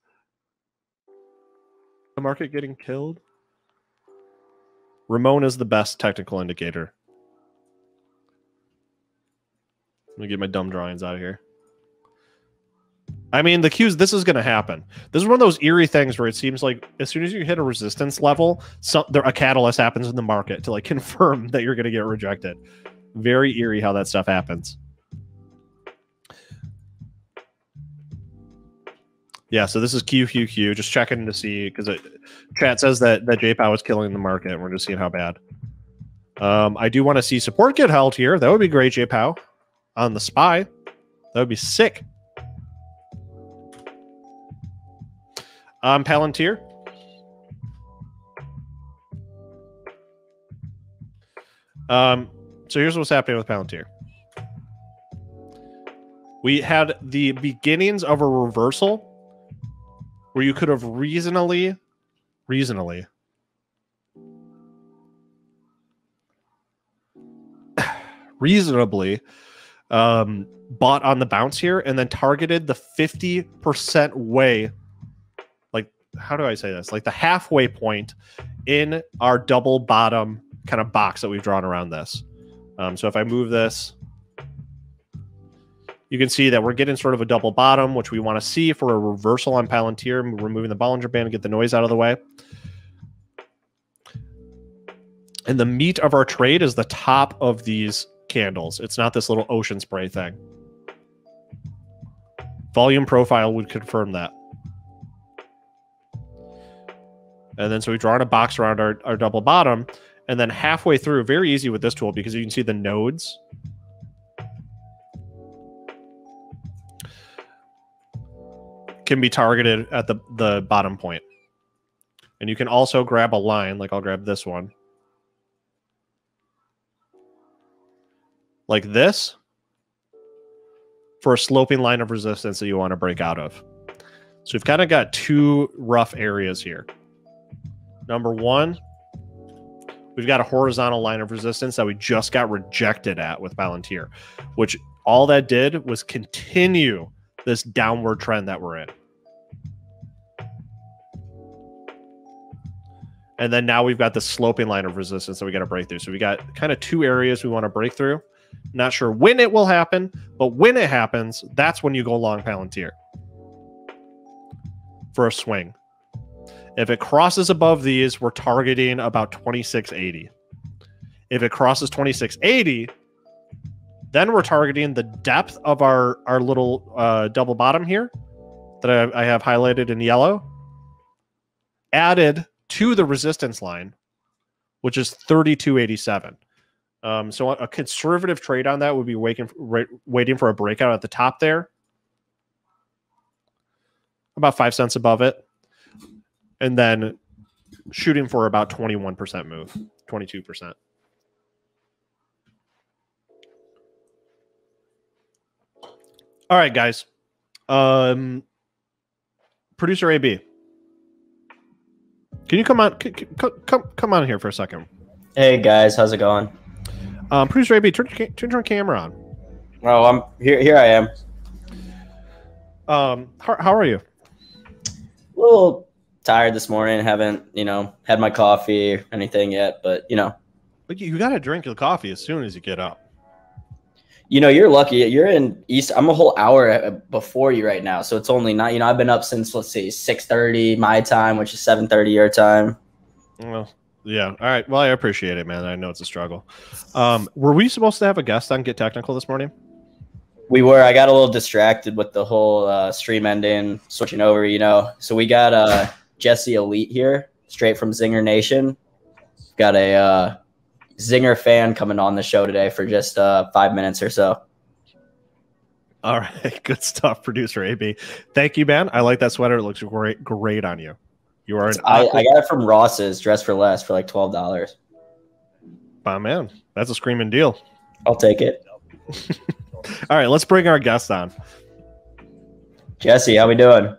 The market getting killed. Ramon is the best technical indicator. Let me get my dumb drawings out of here. I mean, the Qs, this is going to happen. This is one of those eerie things where it seems like as soon as you hit a resistance level, a catalyst happens in the market to like confirm that you're going to get rejected. Very eerie how that stuff happens. Yeah, so this is QQQ. Just checking to see, because chat says that JPOW is killing the market, and we're just seeing how bad. I do want to see support get held here. That would be great, JPOW. On the SPY. That would be sick. Palantir. So here's what's happening with Palantir. We had the beginnings of a reversal where you could have reasonably reasonably bought on the bounce here and then targeted the 50% way. How do I say this? Like the halfway point in our double bottom kind of box that we've drawn around this. So if I move this, you can see that we're getting sort of a double bottom, which we want to see for a reversal on Palantir. We're moving the Bollinger Band to get the noise out of the way. And the meat of our trade is the top of these candles. It's not this little ocean spray thing. Volume profile would confirm that. And then so we've drawn a box around our double bottom. And then halfway through, very easy with this tool because you can see the nodes. Can be targeted at the bottom point. And you can also grab a line, like I'll grab this one. Like this. For a sloping line of resistance that you want to break out of. So we've kind of got two rough areas here. Number one, we've got a horizontal line of resistance that we just got rejected at with Palantir, which all that did was continue this downward trend that we're in. And then now we've got the sloping line of resistance that we got to break through. So we got kind of two areas we want to break through. Not sure when it will happen, but when it happens, that's when you go long Palantir for a swing. If it crosses above these, we're targeting about 2680. If it crosses 2680, then we're targeting the depth of our little double bottom here that I have highlighted in yellow, added to the resistance line, which is 3287. So a conservative trade on that would be waiting for a breakout at the top there, about 5 cents above it, and then shooting for about 21% move, 22%. All right, guys. Producer AB, can you come on? Come on here for a second. Hey guys, how's it going? Producer AB, turn your camera on. Oh, I'm here. Here I am. How are you? A little tired this morning. Haven't had my coffee or anything yet, but But you gotta drink your coffee as soon as you get up. You know, you're lucky. You're in East. I'm a whole hour before you right now, so it's only not. I've been up since, let's see, 6:30 my time, which is 7:30 your time. Well, yeah. All right. Well, I appreciate it, man. I know it's a struggle. Were we supposed to have a guest on Get Technical this morning? We were. I got a little distracted with the whole stream ending, switching over. So we got Jesse Elite here, straight from Zinger Nation. Got a Zinger fan coming on the show today for just 5 minutes or so. All right, good stuff, Producer AB. Thank you, man. I like that sweater. It looks great on you. You are. I got it from Ross's Dress for Less for like $12. My man, that's a screaming deal. I'll take it. All right, let's bring our guest on. Jesse, how we doing?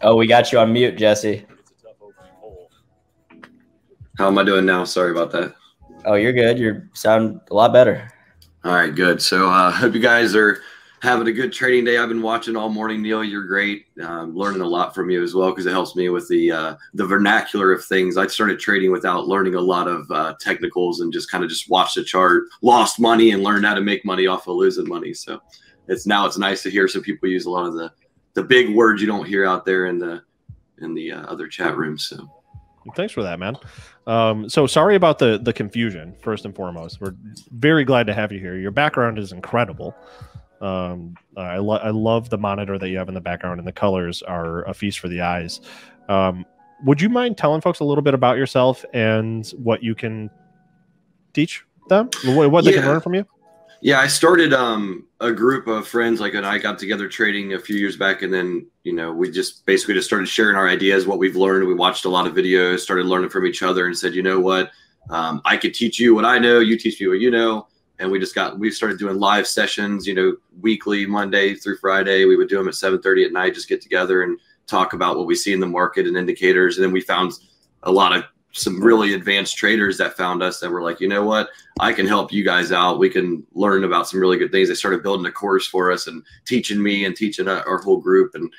Oh, we got you on mute, Jesse. How am I doing now? Sorry about that. Oh, you're good. You sound a lot better. All right, good. So hope you guys are having a good trading day. I've been watching all morning, Neal. You're great. Learning a lot from you as well, because it helps me with the vernacular of things. I started trading without learning a lot of technicals and just kind of watched the chart, lost money, and learned how to make money off of losing money. So it's nice to hear some people use a lot of the big words you don't hear out there in the other chat rooms. So thanks for that, man. So sorry about the confusion, first and foremost. We're very glad to have you here. Your background is incredible. I love the monitor that you have in the background, and the colors are a feast for the eyes. Would you mind telling folks a little bit about yourself and what you can teach them, what they can learn from you? Yeah, I started a group of friends, and I got together trading a few years back, and then, we basically just started sharing our ideas, what we've learned. We watched a lot of videos, started learning from each other, and said, you know what, I could teach you what I know, you teach me what you know, and we started doing live sessions, weekly, Monday through Friday. We would do them at 7:30 at night, just get together and talk about what we see in the market and indicators, and then we found a lot of some really advanced traders that found us that were like, you know what, I can help you guys out. We can learn about some really good things. They started building a course for us and teaching me and teaching our whole group, and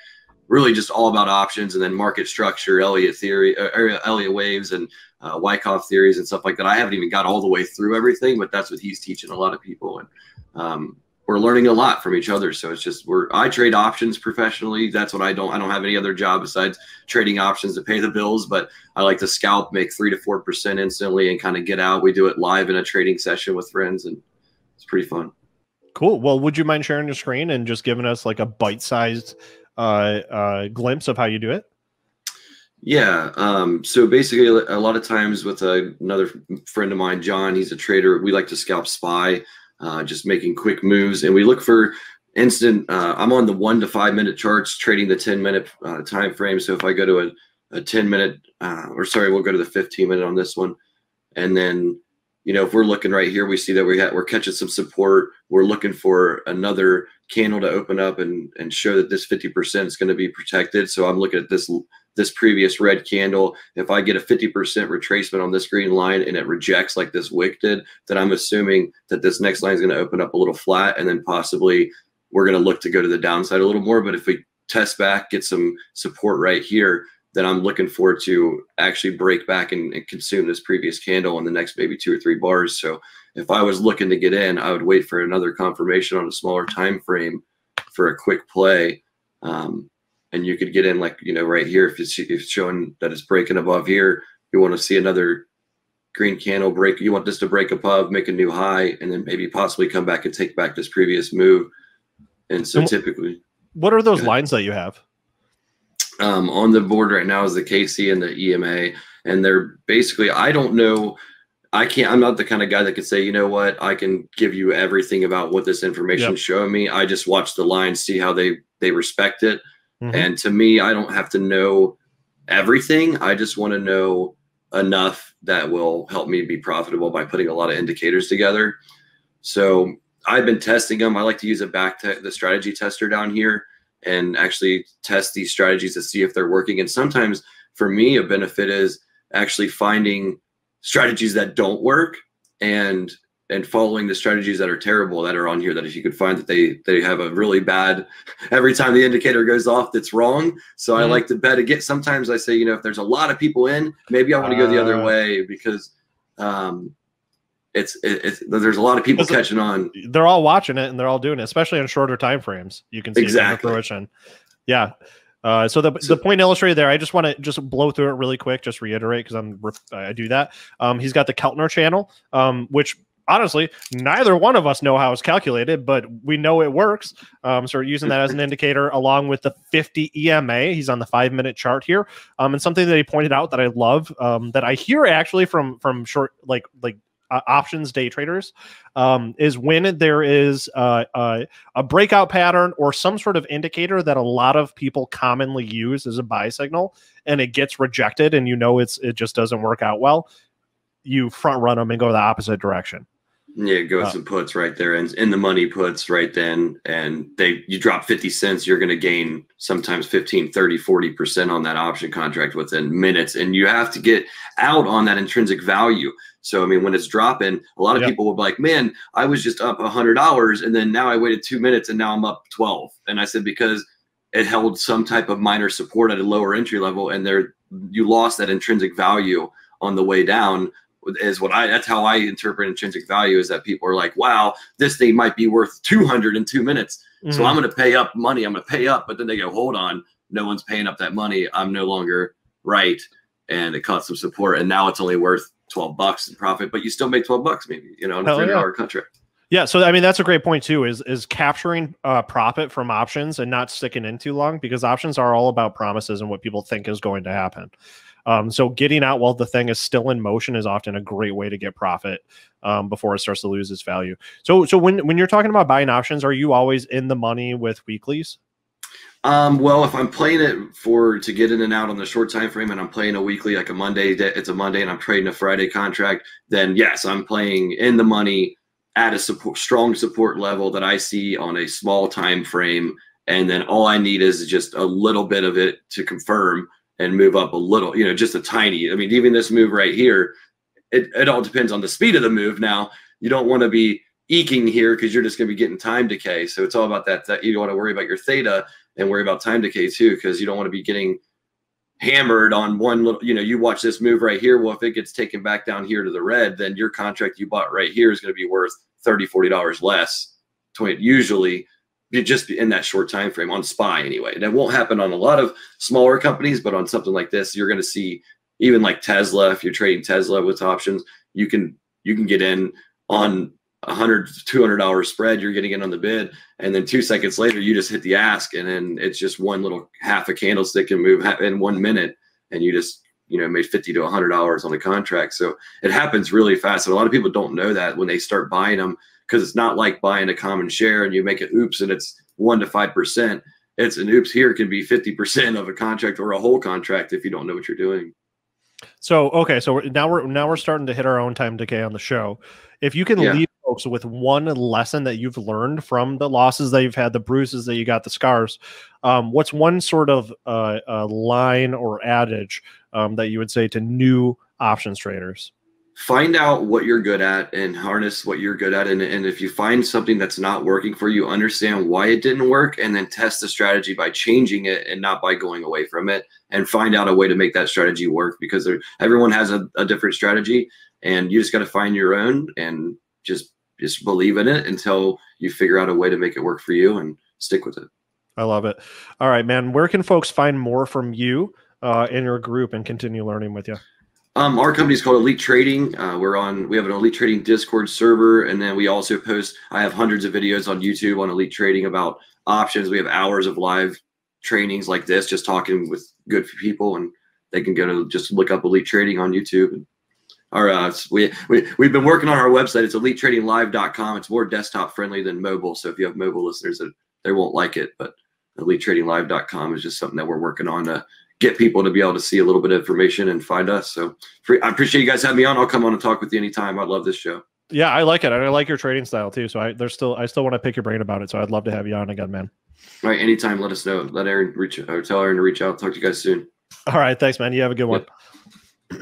really just all about options and then market structure, Elliott theory, Elliott waves, and Wyckoff theories and stuff like that. I haven't even got all the way through everything, but that's what he's teaching a lot of people. And we're learning a lot from each other. So it's just, I trade options professionally. That's what I don't have any other job besides trading options to pay the bills, but I like to scalp, make 3 to 4% instantly and kind of get out. We do it live in a trading session with friends, and it's pretty fun. Cool. Well, would you mind sharing your screen and just giving us like a bite-sized glimpse of how you do it? Yeah. So basically a lot of times with another friend of mine, John, he's a trader. We like to scalp SPY. Just making quick moves, and we look for instant. I'm on the 1 to 5 minute charts, trading the 10-minute time frame. So if I go to a 10-minute, we'll go to the 15-minute on this one, and then if we're looking right here, we see that we're catching some support. We're looking for another candle to open up and show that this 50% is going to be protected. So I'm looking at this previous red candle. If I get a 50% retracement on this green line and it rejects like this wick did, then I'm assuming that this next line is going to open up a little flat, and then possibly we're going to look to go to the downside a little more. But if we test back, get some support right here, that I'm looking for to actually break back and consume this previous candle in the next maybe 2 or 3 bars. So if I was looking to get in, I would wait for another confirmation on a smaller time frame for a quick play. And you could get in, like, you know, right here, if it's showing that it's breaking above here, you want to see another green candle break. You want this to break above, make a new high, and then maybe possibly come back and take back this previous move. And so typically, what are those lines that you have? On the board right now is the KC and the EMA, and they're basically, I don't know. I can't, I'm not the kind of guy that could say, you know what, I can give you everything about what this information is showing me. I just watch the lines, see how they respect it. Mm-hmm. And to me, I don't have to know everything. I just want to know enough that will help me be profitable by putting a lot of indicators together. So I've been testing them. I like to use a the strategy tester down here and actually test these strategies to see if they're working. And sometimes for me, a benefit is actually finding strategies that don't work and following the strategies that are terrible that are on here, that if you could find that they have a really bad, every time the indicator goes off, that's wrong. So I like to bet against. Sometimes I say, you know, if there's a lot of people in, maybe I want to go the other way, because there's a lot of people catching on. They're all watching it and they're all doing it, especially on shorter time frames. You can see exactly it in fruition. Yeah. So the point illustrated there, I just want to just blow through it really quick, just reiterate, because I do that. He's got the Keltner channel, which honestly neither one of us know how it's calculated, but we know it works. So we're using that as an indicator, along with the 50 EMA. He's on the 5-minute chart here, and something that he pointed out that I love, that I hear actually from short options day traders, is when there is a breakout pattern or some sort of indicator that a lot of people commonly use as a buy signal, and it gets rejected, and you know it just doesn't work out well. You front run them and go the opposite direction. Yeah, go with some puts right there, and in the money puts right then, and you drop 50 cents, you're going to gain sometimes 15, 30, 40% on that option contract within minutes, and you have to get out on that intrinsic value. So, I mean, when it's dropping, a lot of people will be like, man, I was just up $100 and then now I waited 2 minutes and now I'm up 12. And I said, because it held some type of minor support at a lower entry level, and there you lost that intrinsic value on the way down. Is what that's how I interpret intrinsic value, is that people are like, wow, this thing might be worth 200 in 2 minutes. Mm-hmm. So I'm going to pay up money. I'm going to pay up. But then they go, hold on, no one's paying up that money. I'm no longer right. And it caught some support, and now it's only worth $12 in profit, but you still make $12 maybe, you know, on a $3 contract. Yeah. So, I mean, that's a great point too, is capturing profit from options and not sticking in too long, because options are all about promises and what people think is going to happen. So getting out while the thing is still in motion is often a great way to get profit before it starts to lose its value. So when you're talking about buying options, are you always in the money with weeklies? Well, if I'm playing it to get in and out on the short time frame, and I'm playing a weekly, like a Monday, it's a Monday, and I'm trading a Friday contract, then yes, I'm playing in the money at a strong support level that I see on a small time frame, and then all I need is just a little bit of it to confirm and move up a little, you know, just a tiny. I mean, even this move right here, it all depends on the speed of the move. Now, you don't want to be eking here, because you're just going to be getting time decay. So it's all about that you don't want to worry about your theta and worry about time decay too, because you don't want to be getting hammered on one little, you know, you watch this move right here. Well, if it gets taken back down here to the red, then your contract you bought right here is going to be worth $30, $40 less, usually, just in that short time frame on SPY anyway. That won't happen on a lot of smaller companies, but on something like this, you're going to see, even like Tesla, if you're trading Tesla with options, you can get in on $100, $200 spread, you're getting in on the bid, and then 2 seconds later you just hit the ask, and then it's just one little half a candlestick can move in 1 minute, and you just, you know, made $50 to $100 on a contract. So it happens really fast, and a lot of people don't know that when they start buying them, because it's not like buying a common share and you make an oops and it's 1 to 5%. It's an oops here can be 50% of a contract or a whole contract if you don't know what you're doing. So okay, so now we're starting to hit our own time decay on the show. If you can leave folks with one lesson that you've learned from the losses that you've had, the bruises that you got, the scars, what's one sort of line or adage that you would say to new options traders? Find out what you're good at and harness what you're good at. And if you find something that's not working for you, understand why it didn't work and then test the strategy by changing it and not by going away from it, and find out a way to make that strategy work, because everyone has a different strategy, and you just got to find your own and just believe in it until you figure out a way to make it work for you and stick with it. I love it. All right, man. Where can folks find more from you in your group and continue learning with you? Our company is called Elite Trading. We have an Elite Trading Discord server, and then we also post. I have hundreds of videos on YouTube on Elite Trading about options. We have hours of live trainings like this, just talking with good people, and they can go to just look up Elite Trading on YouTube. And our we've been working on our website. It's EliteTradingLive.com. It's more desktop friendly than mobile, so if you have mobile listeners, they won't like it. But EliteTradingLive.com is just something that we're working on to get people to be able to see a little bit of information and find us. So I appreciate you guys having me on. I'll come on and talk with you anytime. I love this show. Yeah, I like it. And I like your trading style too. So I still want to pick your brain about it. So I'd love to have you on again, man. All right. Anytime. Let us know. Let Aaron reach out, or tell Aaron to reach out. Talk to you guys soon. All right. Thanks, man. You have a good one. Yep.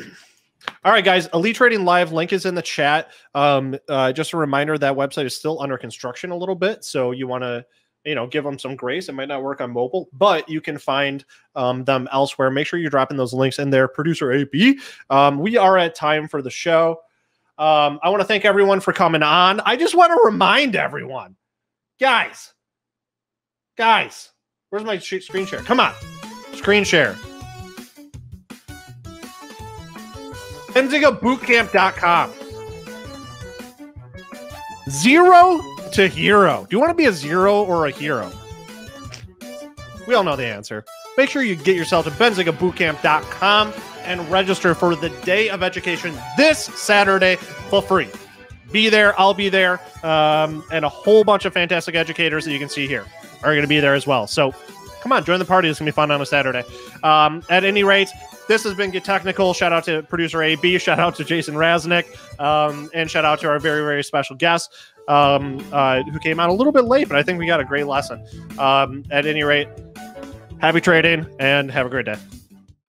All right, guys, Elite Trading Live link is in the chat. Just a reminder, that website is still under construction a little bit. So you want to, give them some grace. It might not work on mobile, but you can find them elsewhere. Make sure you're dropping those links in there, producer AP. We are at time for the show. I want to thank everyone for coming on. I just want to remind everyone, guys, where's my screen share? Come on, screen share. BenzingaBootcamp.com. Zero to hero. Do you want to be a zero or a hero? We all know the answer. Make sure you get yourself to benzingabootcamp.com and register for the Day of Education this Saturday for free. Be there. I'll be there. And a whole bunch of fantastic educators that you can see here are going to be there as well. So come on, join the party. It's going to be fun on a Saturday. At any rate, this has been Get Technical. Shout out to producer AB. Shout out to Jason Raznick. And shout out to our very, very special guest, who came out a little bit late, but I think we got a great lesson. At any rate, happy trading and have a great day.